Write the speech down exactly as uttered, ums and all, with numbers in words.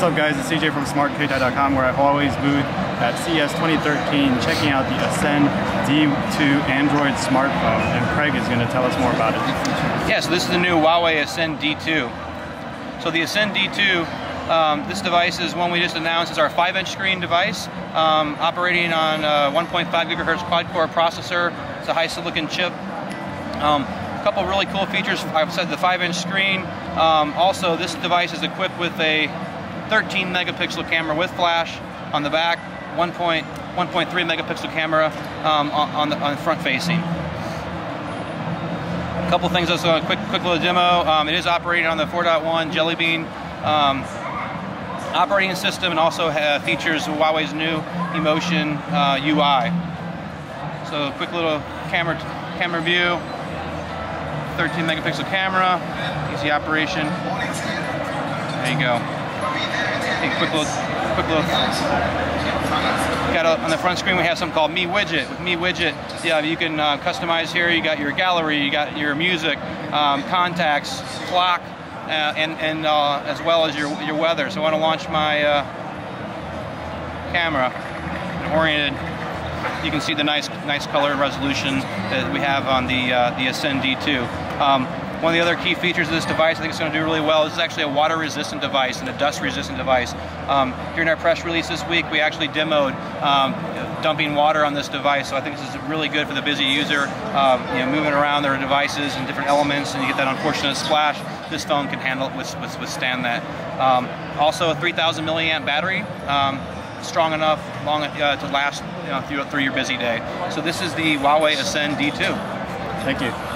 What's up guys, it's C J from Smart Keitai dot com. We're at Huawei's booth at C E S twenty thirteen checking out the Ascend D two Android smartphone, and Craig is going to tell us more about it. Yeah, so this is the new Huawei Ascend D two. So the Ascend D two, um, this device is one we just announced. It's our five inch screen device um, operating on a one point five gigahertz quad-core processor. It's a HiSilicon chip. Um, A couple really cool features. I've said the five inch screen. Um, also, this device is equipped with a thirteen megapixel camera with flash on the back, one point three megapixel camera um, on the on the front facing. A couple things. Also, a quick quick little demo. Um, it is operating on the four point one Jellybean um, operating system, and also uh, features Huawei's new Emotion uh, U I. So, a quick little camera camera view. thirteen megapixel camera, easy operation. There you go. Take a quick look. Quick look. Got a, on the front screen we have something called Me Widget. With Me Widget, yeah, you can uh, customize here. You got your gallery, you got your music, um, contacts, clock, uh, and and uh, as well as your your weather. So I want to launch my uh, camera. I'm oriented. You can see the nice, nice color and resolution that we have on the uh, the Ascend D two. Um, one of the other key features of this device, I think it's going to do really well. This is actually a water-resistant device and a dust-resistant device. Um, during our press release this week, we actually demoed um, dumping water on this device, so I think this is really good for the busy user, um, you know, moving around their devices and different elements, and you get that unfortunate splash. This phone can handle it, withstand that. Um, also, a three thousand milliamp battery. Um, strong enough long uh, to last you know, through, through your busy day. So this is the Huawei Ascend D two. Thank you.